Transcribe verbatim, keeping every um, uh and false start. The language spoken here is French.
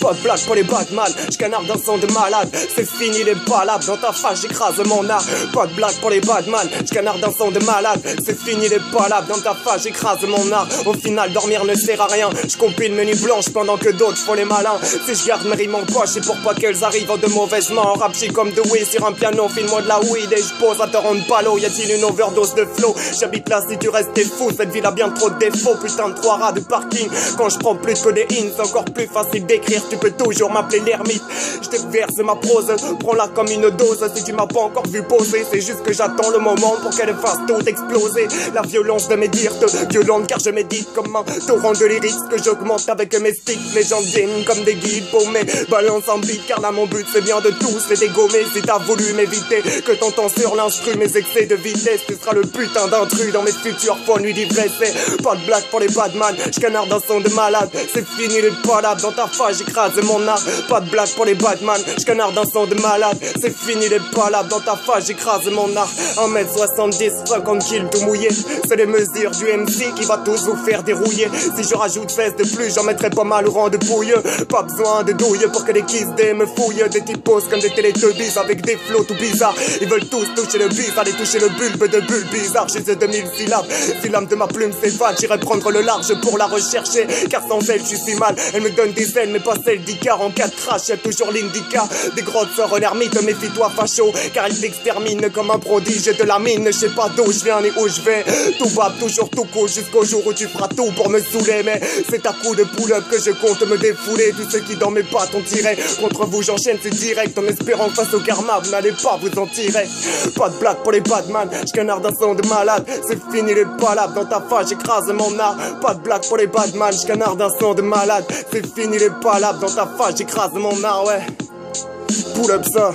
Pas de blague pour les Batman, j'canarde un son de malade. C'est fini les balades, dans ta face j'écrase mon art. Pas de blague pour les Batman, j'canarde un son de malade. C'est fini les balades, dans ta face j'écrase mon art. Au final dormir ne sert à rien, j'compile menu blanche pendant que d'autres font les malins. Si j'garde mes rimes en poche, c'est pour pas qu'elles arrivent de mauvaises mains. En rap j'suis comme The Wiz sur un piano, file-moi de la weed et j'pose à te rendre palo. Y a-t-il une overdose de flow? J'habite là si tu restes t'es fou, cette ville a bien trop de défauts. Putain de trois rats de parking, quand j'prends plus que des hymnes, c'est encore plus facile d'écrire. Tu peux toujours m'appeler l'ermite, je te verse ma prose, prends-la comme une dose. Si tu m'as pas encore vu poser, c'est juste que j'attends le moment pour qu'elle fasse tout exploser. La violence de mes dirtes, violente car je médite comme un torrent de lyrics que j'augmente avec mes sticks. Les gens viennent comme des guides paumés, balance en bide car là mon but c'est bien de tous les dégommer. Si t'as voulu m'éviter, que t'entends sur l'instru mes excès de vitesse, tu seras le putain d'intrus dans mes futures fois nuits d'ivresse. Pas de blague pour les badman, j'canarde un son de malade. C'est fini les palabres, dans ta face j'écrase mon art. Pas de blague pour les Batman, j'canarde un son de malade. C'est fini les palabres, dans ta face j'écrase mon art. un mètre soixante-dix, cinquante kilos tout mouillé, c'est les mesures du M C qui va tous vous faire dérouiller. Si je rajoute fesses de plus, j'en mettrai pas mal au rang de pouilleux. Pas besoin de douille pour que les kiss des me fouillent. Des typos comme des télétubbies avec des flots tout bizarres. Ils veulent tous toucher le bif, allez toucher le bulbe de bulles bizarre. J'ai ces deux mille syllabes, si l'âme de ma plume s'évade, j'irai prendre le large pour la rechercher. Car sans elle, je suis mal, elle me donne des ailes mais pas celle d'Icar. En cas de trash, y'a toujours l'indica. Des grottes sœurs en ermite, méfie-toi facho, car ils t'exterminent comme un prodige de la mine. Je sais pas d'où je viens ni où je vais, tout va toujours tout court jusqu'au jour où tu feras tout pour me saouler. Mais c'est à coup de pull-up que je compte me défouler. Tous ceux qui dans mes pattes ont tiré contre vous, j'enchaîne c'est direct, en espérant que face au karma vous n'allez pas vous en tirer. Pas de blague pour les Batman, j'canarde un son de malade. C'est fini les palabres, dans ta face j'écrase mon art. Pas de blague pour les Batman, j'canarde un son de malade. C'est fini les palabres, dans ta face j'écrase mon art, ouais. Pull up ça.